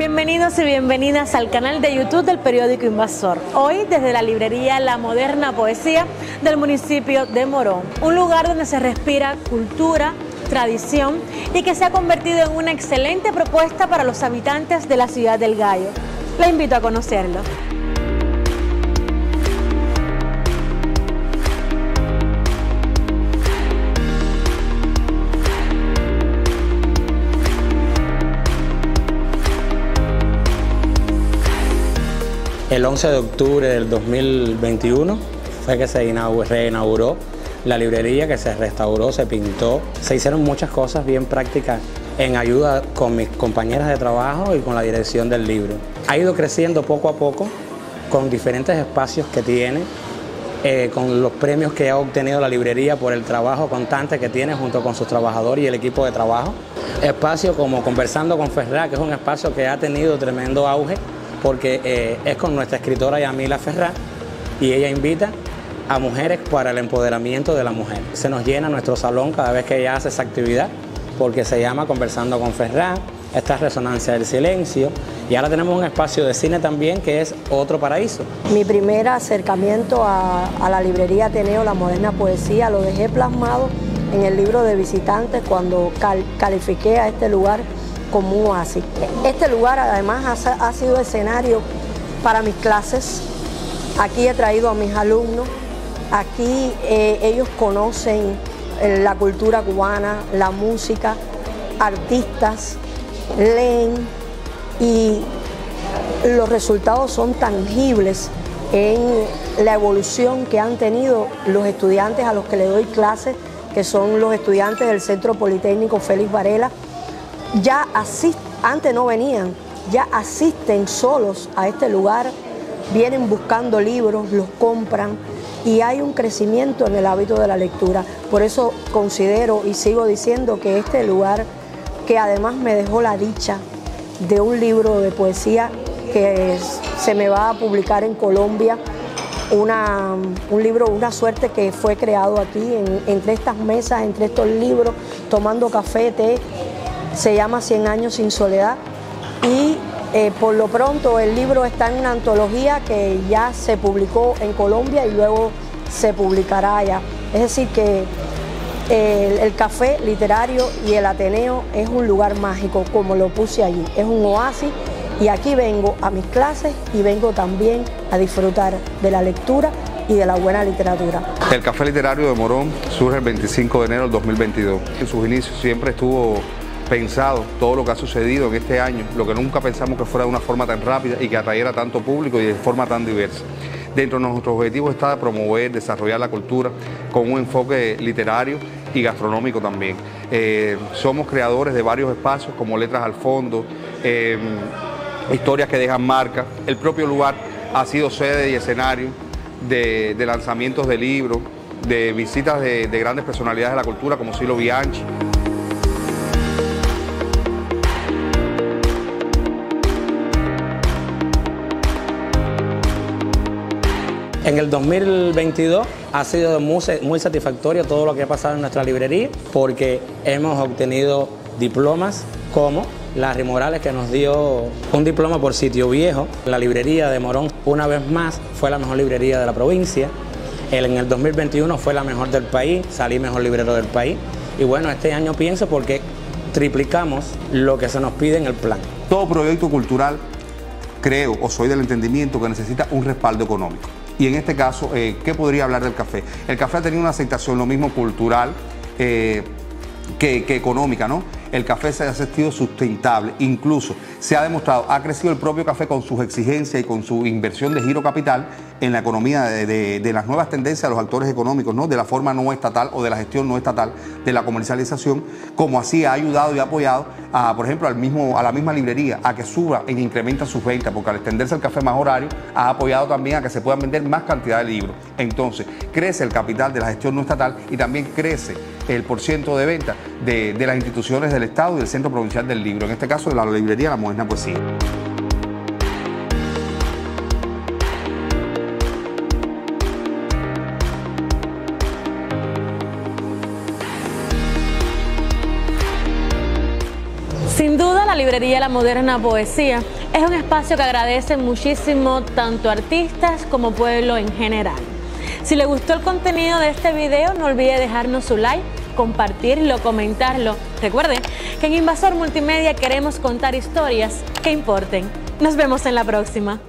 Bienvenidos y bienvenidas al canal de YouTube del periódico Invasor. Hoy desde la librería La Moderna Poesía del municipio de Morón, un lugar donde se respira cultura, tradición y que se ha convertido en una excelente propuesta para los habitantes de la ciudad del Gallo. Les invito a conocerlo. El 11 de octubre del 2021 fue que se reinauguró la librería, que se restauró, se pintó. Se hicieron muchas cosas bien prácticas en ayuda con mis compañeras de trabajo y con la dirección del libro. Ha ido creciendo poco a poco con diferentes espacios que tiene, con los premios que ha obtenido la librería por el trabajo constante que tiene junto con sus trabajadores y el equipo de trabajo. Espacios como Conversando con Ferrá, que es un espacio que ha tenido tremendo auge, porque es con nuestra escritora Yamila Ferrá y ella invita a mujeres para el empoderamiento de la mujer. Se nos llena nuestro salón cada vez que ella hace esa actividad, porque se llama Conversando con Ferrá, esta es Resonancia del Silencio, y ahora tenemos un espacio de cine también que es otro paraíso. Mi primer acercamiento a la librería Ateneo La Moderna Poesía lo dejé plasmado en el libro de visitantes cuando califiqué a este lugar como un oasis. Este lugar además ha sido escenario para mis clases. Aquí he traído a mis alumnos, aquí ellos conocen la cultura cubana, la música, artistas, leen y los resultados son tangibles en la evolución que han tenido los estudiantes a los que le doy clases, que son los estudiantes del Centro Politécnico Félix Varela. Ya asisten, antes no venían, ya asisten solos a este lugar, vienen buscando libros, los compran y hay un crecimiento en el hábito de la lectura. Por eso considero y sigo diciendo que este lugar, que además me dejó la dicha de un libro de poesía que se me va a publicar en Colombia, un libro, una suerte que fue creado aquí entre estas mesas, entre estos libros, tomando café, té. Se llama 100 años sin soledad y por lo pronto el libro está en una antología que ya se publicó en Colombia y luego se publicará allá. Es decir que el café literario y el Ateneo es un lugar mágico, como lo puse allí, es un oasis y aquí vengo a mis clases y vengo también a disfrutar de la lectura y de la buena literatura. El Café Literario de Morón surge el 25 de enero del 2022. En sus inicios siempre estuvo pensado todo lo que ha sucedido en este año, lo que nunca pensamos que fuera de una forma tan rápida y que atrayera tanto público y de forma tan diversa. Dentro de nuestros objetivos está promover, desarrollar la cultura con un enfoque literario y gastronómico también. Somos creadores de varios espacios como Letras al Fondo, historias que dejan marca. El propio lugar ha sido sede y escenario de lanzamientos de libros, de visitas de grandes personalidades de la cultura como Silvio Bianchi. En el 2022 ha sido muy satisfactorio todo lo que ha pasado en nuestra librería, porque hemos obtenido diplomas como Larry Morales, que nos dio un diploma por Sitio Viejo. La librería de Morón, una vez más, fue la mejor librería de la provincia. En el 2021 fue la mejor del país, salí mejor librero del país. Y bueno, este año pienso porque triplicamos lo que se nos pide en el plan. Todo proyecto cultural, creo, o soy del entendimiento, que necesita un respaldo económico. Y en este caso, ¿qué podría hablar del café? El café ha tenido una aceptación, lo mismo cultural que económica, ¿no? El café se ha sentido sustentable, incluso se ha demostrado, ha crecido el propio café con sus exigencias y con su inversión de giro capital en la economía de las nuevas tendencias de los actores económicos, ¿no? De la forma no estatal o de la gestión no estatal de la comercialización, como así ha ayudado y apoyado a, por ejemplo, a la misma librería, a que suba e incrementa sus ventas, porque al extenderse el café más horario, ha apoyado también a que se puedan vender más cantidad de libros. Entonces, crece el capital de la gestión no estatal y también crece el porcentaje de venta de las instituciones del Estado y del Centro Provincial del Libro, en este caso de la librería La Moderna Poesía. Sin duda, la librería La Moderna Poesía es un espacio que agradece muchísimo tanto artistas como pueblo en general. Si le gustó el contenido de este video, no olvide dejarnos su like, compartirlo, comentarlo. Recuerden que en Invasor Multimedia queremos contar historias que importen. Nos vemos en la próxima.